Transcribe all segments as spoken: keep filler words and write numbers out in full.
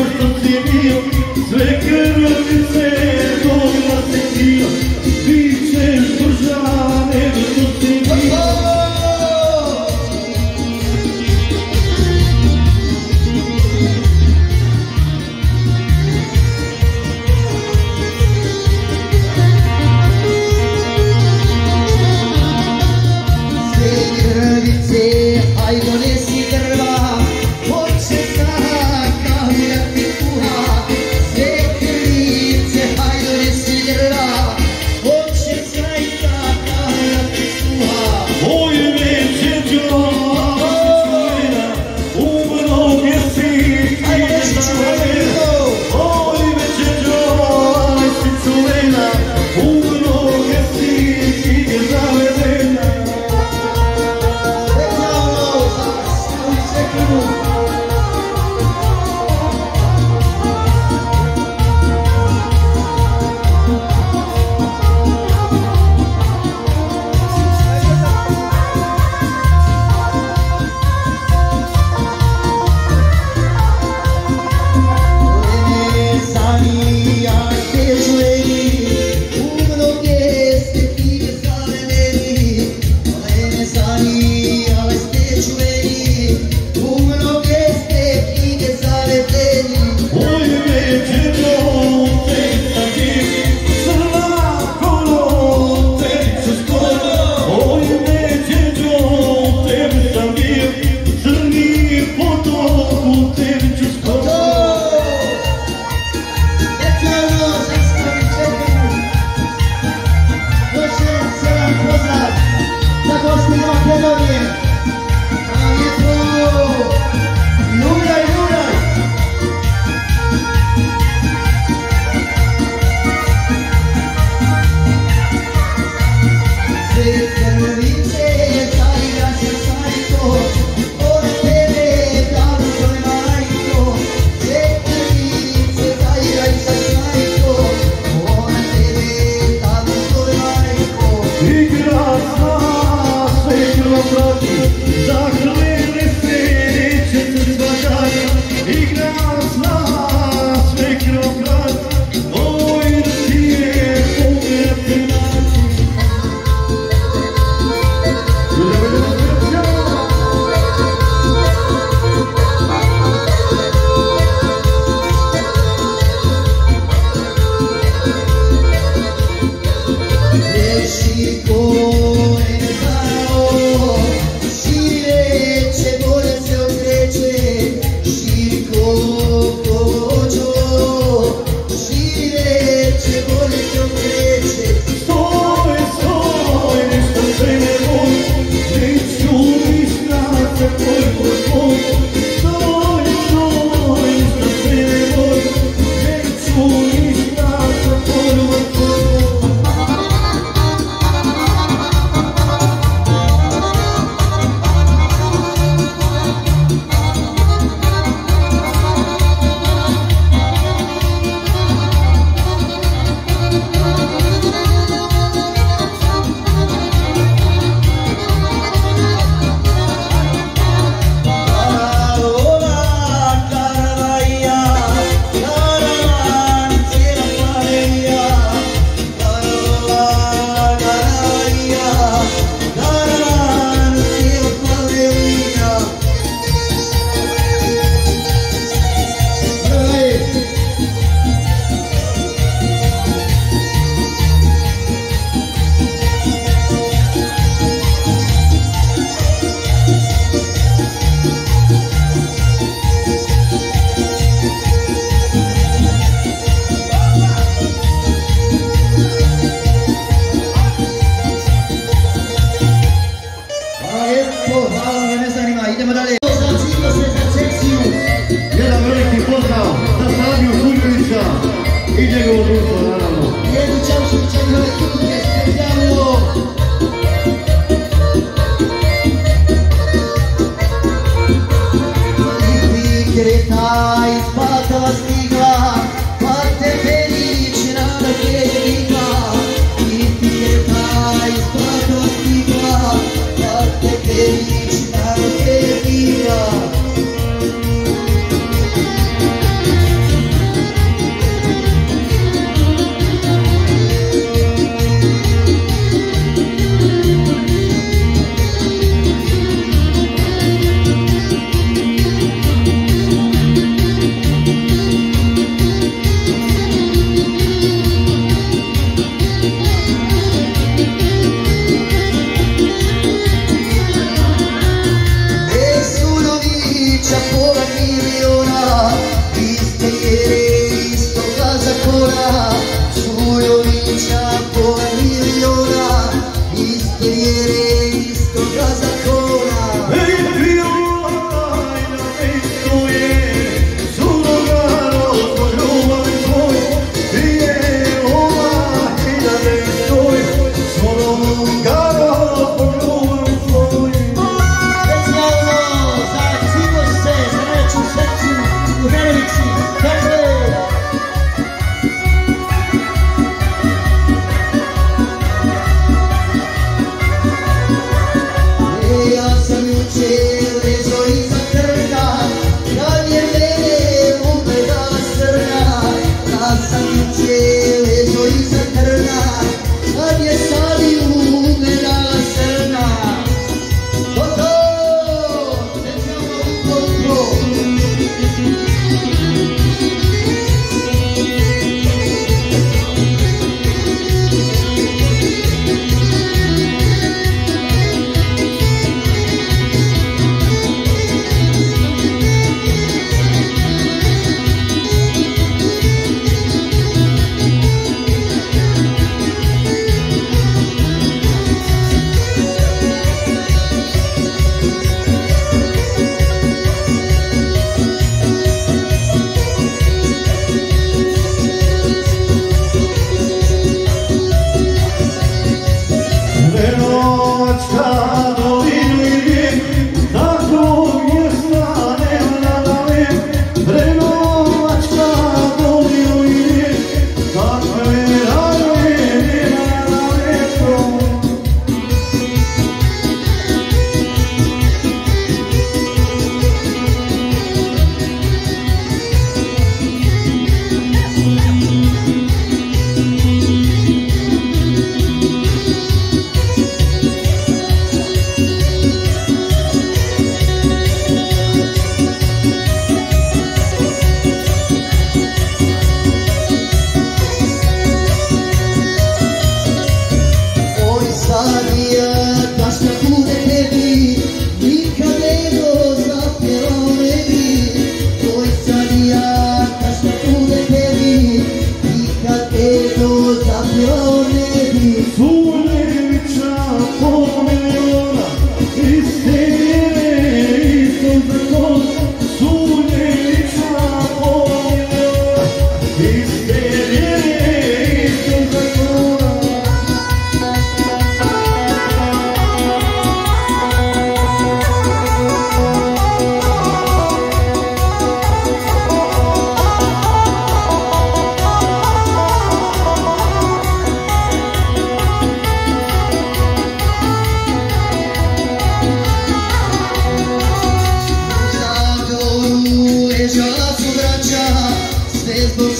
Fericirea, fericirea. miliona, viste ieri sto casa ancora, giuro vince ancora miliona, viste ieri sto casa ancora. Ehi fiora, la metto ieri, solo caro con l'uomo di voi, vieni ora che la metto ieri, solo caro con l'uomo.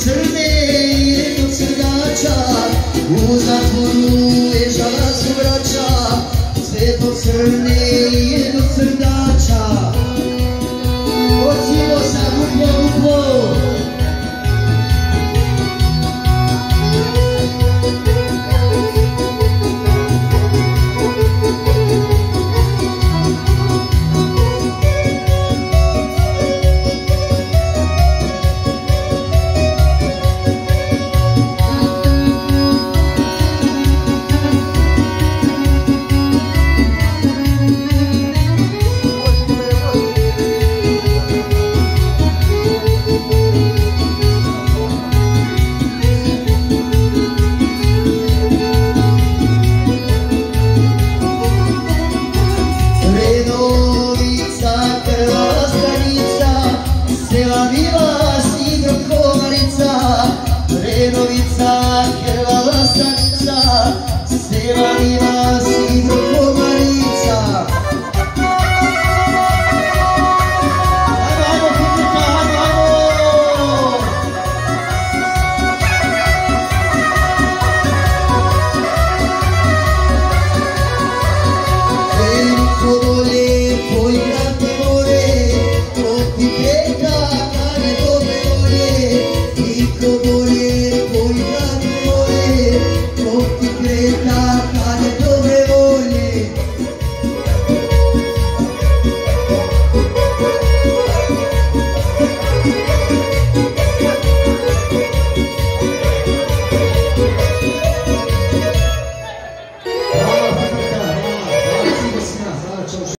Srne jedno srdača, hoćemo samo ljubav.